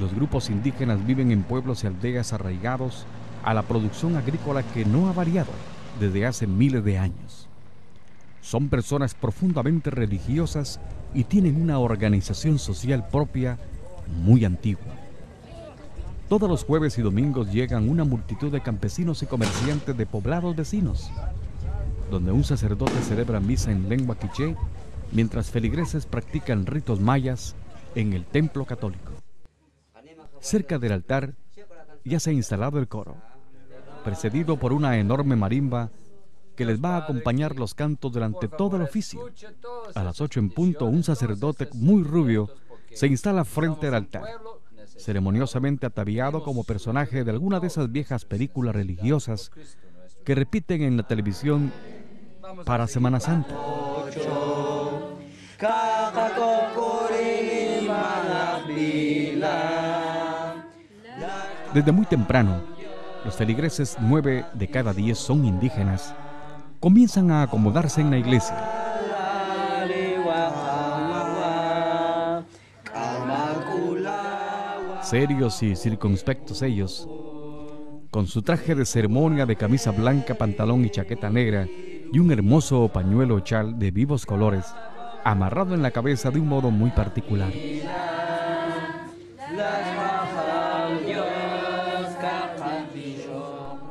Los grupos indígenas viven en pueblos y aldeas arraigados a la producción agrícola que no ha variado desde hace miles de años. Son personas profundamente religiosas y tienen una organización social propia muy antigua. Todos los jueves y domingos llegan una multitud de campesinos y comerciantes de poblados vecinos, donde un sacerdote celebra misa en lengua quiché, mientras feligreses practican ritos mayas en el templo católico. Cerca del altar ya se ha instalado el coro, precedido por una enorme marimba que les va a acompañar los cantos durante todo el oficio. A las 8:00 un sacerdote muy rubio se instala frente al altar, ceremoniosamente ataviado como personaje de alguna de esas viejas películas religiosas que repiten en la televisión para Semana Santa. Desde muy temprano, los feligreses 9 de cada 10 son indígenas, comienzan a acomodarse en la iglesia. Serios y circunspectos ellos, con su traje de ceremonia de camisa blanca, pantalón y chaqueta negra y un hermoso pañuelo o chal de vivos colores, amarrado en la cabeza de un modo muy particular.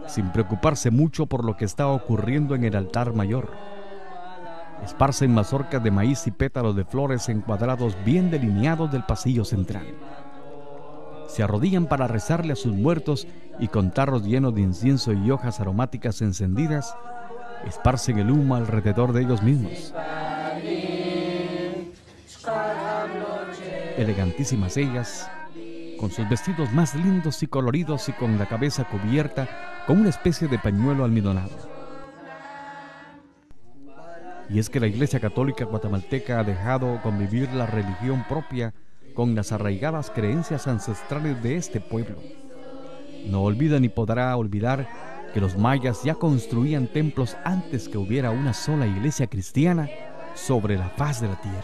Sin preocuparse mucho por lo que está ocurriendo en el altar mayor, esparcen mazorcas de maíz y pétalos de flores en cuadrados bien delineados del pasillo central. Se arrodillan para rezarle a sus muertos y con tarros llenos de incienso y hojas aromáticas encendidas, esparcen el humo alrededor de ellos mismos. Elegantísimas ellas, con sus vestidos más lindos y coloridos y con la cabeza cubierta con una especie de pañuelo almidonado. Y es que la Iglesia Católica guatemalteca ha dejado convivir la religión propia con las arraigadas creencias ancestrales de este pueblo. No olvida ni podrá olvidar que los mayas ya construían templos antes que hubiera una sola iglesia cristiana sobre la faz de la tierra.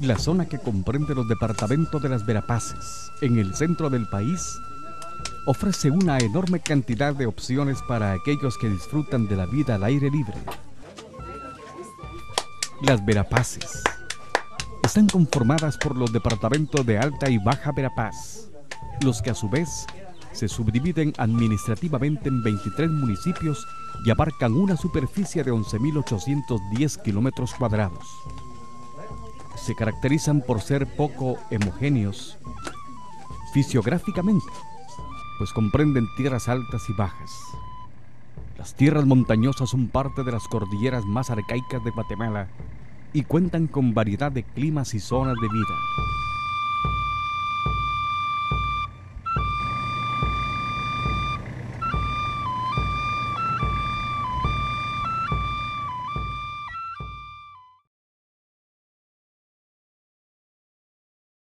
La zona que comprende los departamentos de las Verapaces, en el centro del país, ofrece una enorme cantidad de opciones para aquellos que disfrutan de la vida al aire libre. Las Verapaces están conformadas por los departamentos de Alta y Baja Verapaz, los que a su vez se subdividen administrativamente en 23 municipios y abarcan una superficie de 11.810 kilómetros cuadrados. Se caracterizan por ser poco homogéneos fisiográficamente, pues comprenden tierras altas y bajas. Las tierras montañosas son parte de las cordilleras más arcaicas de Guatemala y cuentan con variedad de climas y zonas de vida.